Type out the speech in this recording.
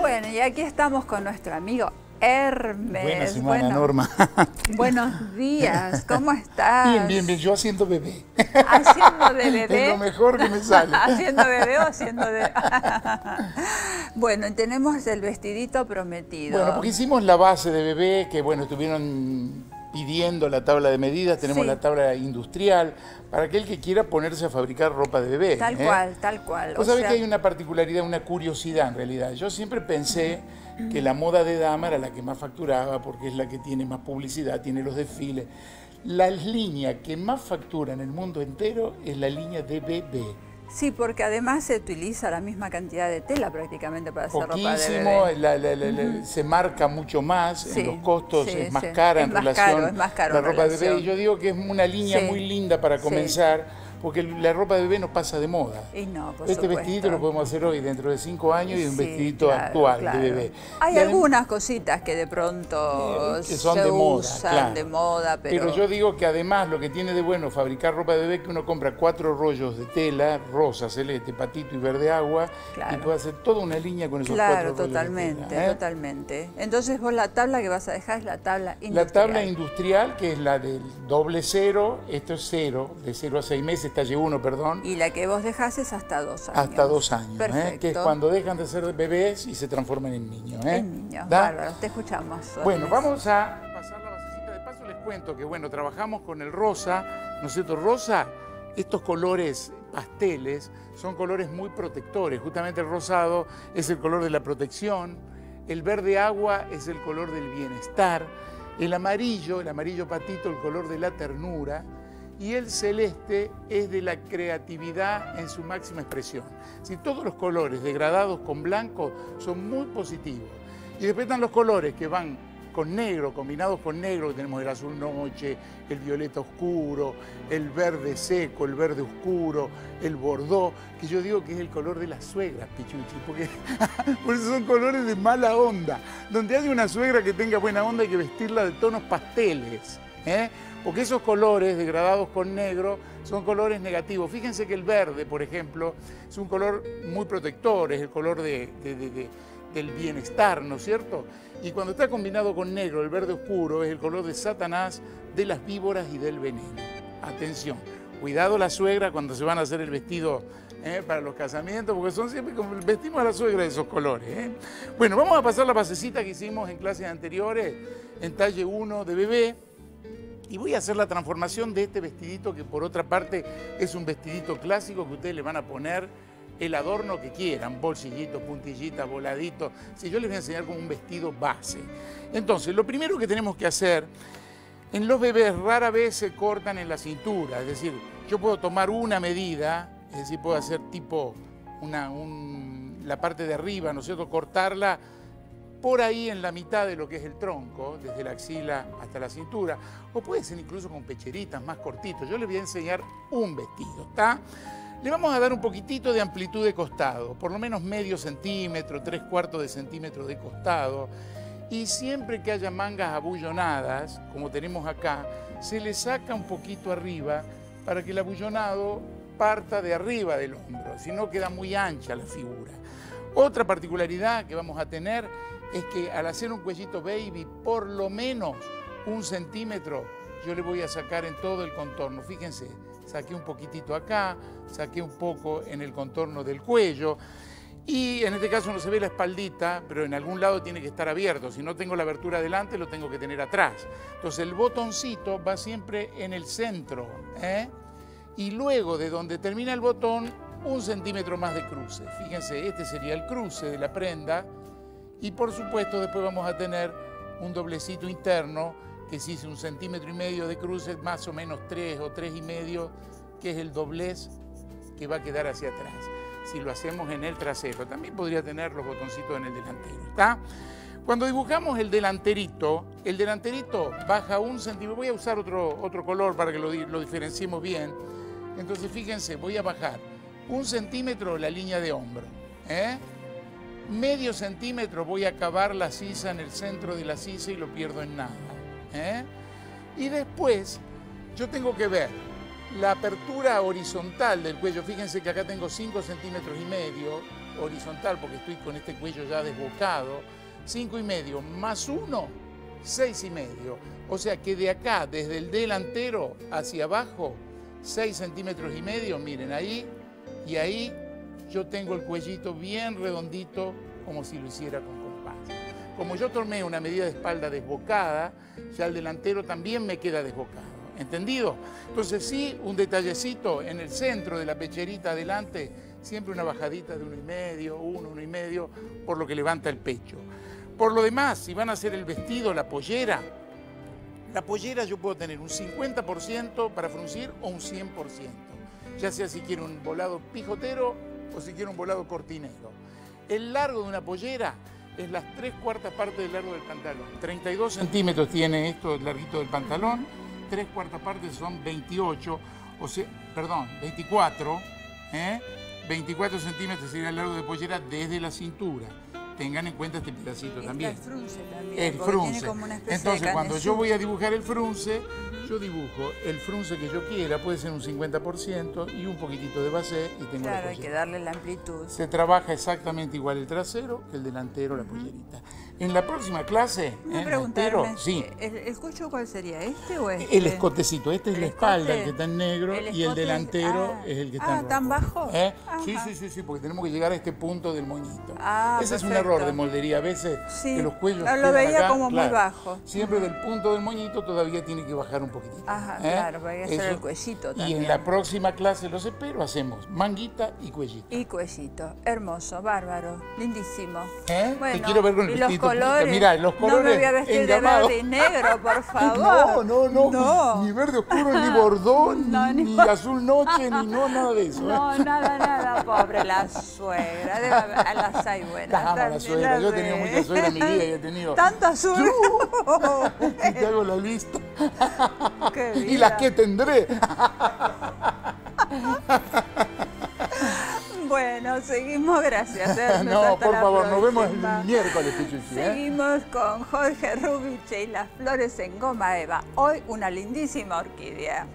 Bueno, y aquí estamos con nuestro amigo Hermes. Buena semana, bueno, Norma. Buenos días, ¿cómo estás? Bien, bien, bien, yo haciendo bebé. Haciendo de bebé. Es lo mejor que me sale. Haciendo bebé o haciendo de... Bueno, tenemos el vestidito prometido. Bueno, porque hicimos la base de bebé, que bueno, estuvieron pidiendo la tabla de medidas, tenemos la tabla industrial, para aquel que quiera ponerse a fabricar ropa de bebé. Tal cual, tal cual. Vos sabés que hay una particularidad, una curiosidad en realidad. Yo siempre pensé que la moda de dama era la que más facturaba, porque es la que tiene más publicidad, tiene los desfiles. La línea que más factura en el mundo entero es la línea de bebé. Sí, porque además se utiliza la misma cantidad de tela prácticamente para hacer ropa de bebé. Se marca mucho más, en los costos es más cara en relación a la ropa de bebé. Y yo digo que es una línea muy linda para comenzar, porque la ropa de bebé no pasa de moda. Y no, por supuesto. Este vestidito lo podemos hacer hoy, dentro de 5 años, y un vestidito actual de bebé. Hay algunas cositas que de pronto que son de moda, de moda, pero yo digo que además lo que tiene de bueno fabricar ropa de bebé, que uno compra 4 rollos de tela, rosa, celeste, patito y verde agua, y puede hacer toda una línea con esos 4 rollos totalmente, de tela, totalmente. Entonces vos la tabla que vas a dejar es la tabla industrial. La tabla industrial, que es la del doble cero, esto es cero, de 0 a 6 meses, talle 1, perdón. Y la que vos dejás es hasta 2 años. Hasta 2 años, perfecto. Que es cuando dejan de ser bebés y se transforman en niños. En niños, bárbaro, te escuchamos. Bueno, vamos a pasar la basecita de paso. Les cuento que, bueno, trabajamos con el rosa, ¿no es cierto? Rosa, estos colores pasteles son colores muy protectores. Justamente el rosado es el color de la protección, el verde agua es el color del bienestar, el amarillo patito, el color de la ternura, y el celeste es de la creatividad en su máxima expresión. Si todos los colores degradados con blanco son muy positivos. Y después están los colores que van con negro, combinados con negro, que tenemos el azul noche, el violeta oscuro, el verde seco, el verde oscuro, el bordó, que yo digo que es el color de las suegras, Pichuchi, porque por eso son colores de mala onda. Donde haya una suegra que tenga buena onda hay que vestirla de tonos pasteles, porque esos colores degradados con negro son colores negativos. Fíjense que el verde, por ejemplo, es un color muy protector, es el color del bienestar, ¿no es cierto? Y cuando está combinado con negro, el verde oscuro es el color de Satanás, de las víboras y del veneno. Atención, cuidado la suegra cuando se van a hacer el vestido para los casamientos, porque son siempre como vestimos a la suegra de esos colores. Bueno, vamos a pasar la basecita que hicimos en clases anteriores, en talle 1 de bebé. Y voy a hacer la transformación de este vestidito, que por otra parte es un vestidito clásico que ustedes le van a poner el adorno que quieran, bolsillitos, puntillitas, voladitos. Sí, yo les voy a enseñar como un vestido base. Entonces, lo primero que tenemos que hacer, en los bebés rara vez se cortan en la cintura, es decir, yo puedo tomar una medida, es decir, puedo hacer tipo la parte de arriba, ¿no es cierto?, cortarla por ahí en la mitad de lo que es el tronco, desde la axila hasta la cintura, o puede ser incluso con pecheritas más cortitos. Yo les voy a enseñar un vestido, ¿está? Le vamos a dar un poquitito de amplitud de costado, por lo menos medio centímetro, 3/4 de centímetro de costado, y siempre que haya mangas abullonadas, como tenemos acá, se le saca un poquito arriba para que el abullonado parta de arriba del hombro, si no queda muy ancha la figura. Otra particularidad que vamos a tener es que al hacer un cuellito baby, por lo menos 1 centímetro, yo le voy a sacar en todo el contorno. Fíjense, saqué un poquitito acá, saqué un poco en el contorno del cuello, y en este caso no se ve la espaldita, pero en algún lado tiene que estar abierto. Si no tengo la abertura adelante, lo tengo que tener atrás. Entonces el botoncito va siempre en el centro, y luego de donde termina el botón, 1 centímetro más de cruce. Fíjense, este sería el cruce de la prenda. Y por supuesto después vamos a tener un doblecito interno que se hizo 1,5 centímetros de cruces, más o menos 3 o 3,5, que es el doblez que va a quedar hacia atrás. Si lo hacemos en el trasero, también podría tener los botoncitos en el delantero, ¿está? Cuando dibujamos el delanterito baja 1 centímetro. Voy a usar otro color para que lo diferenciemos bien. Entonces fíjense, voy a bajar 1 centímetro la línea de hombro, medio centímetro voy a acabar la sisa en el centro de la sisa y lo pierdo en nada. Y después yo tengo que ver la apertura horizontal del cuello. Fíjense que acá tengo 5,5 centímetros, horizontal porque estoy con este cuello ya desbocado, 5,5 más 1, 6,5. O sea que de acá, desde el delantero hacia abajo, 6,5 centímetros, miren, ahí y ahí yo tengo el cuellito bien redondito como si lo hiciera con compás. Como yo tomé una medida de espalda desbocada, ya el delantero también me queda desbocado. ¿Entendido? Entonces sí, un detallecito en el centro de la pecherita adelante, siempre una bajadita de 1,5, 1,5, por lo que levanta el pecho. Por lo demás, si van a hacer el vestido, la pollera yo puedo tener un 50% para fruncir o un 100%. Ya sea si quiero un volado pijotero o si quiero un volado cortinero. El largo de una pollera es las 3/4 partes del largo del pantalón. 32 centímetros tiene esto, el larguito del pantalón. 3/4 partes son 28, o sea, perdón, 24, 24 centímetros sería el largo de pollera desde la cintura. Tengan en cuenta este pedacito también. El frunce también. El frunce. Entonces, cuando yo voy a dibujar el frunce, yo dibujo el frunce que yo quiera, puede ser un 50% y un poquitito de base y tengo la pollera. Claro, hay que darle la amplitud. Se trabaja exactamente igual el trasero que el delantero, la pollerita. En la próxima clase, me preguntaron, sí. ¿El escocho cuál sería? ¿Este o este? El escotecito, este es la espalda, el que está en negro, y el delantero es el que está en rojo. ¿Tan bajo? Sí, porque tenemos que llegar a este punto del moñito. Ese es un error de moldería, a veces que los cuellos quedan acá. Lo veía como muy bajo. Siempre del punto del moñito todavía tiene que bajar un poquitito. Ajá, claro, para hacer el cuellito también. Y en la próxima clase, los espero, hacemos manguita y cuellito. Y cuellito, hermoso, bárbaro, lindísimo. Te quiero ver con el vestido. Mira, los colores. No me voy a vestir engamados de verde y negro, por favor. No. Ni verde oscuro, ni bordón, ni azul noche, ni nada de eso. No, nada, pobre la suegra. A las hay buenas. Las amo la suegra. Yo he tenido muchas suegras en mi vida y he tenido. ¿Tanto azul? Y te hago la lista. Y las que tendré. Bueno, seguimos, gracias. No, por favor, nos vemos el miércoles, Pichuchi. Seguimos con Jorge Rubiche y las flores en goma eva. Hoy una lindísima orquídea.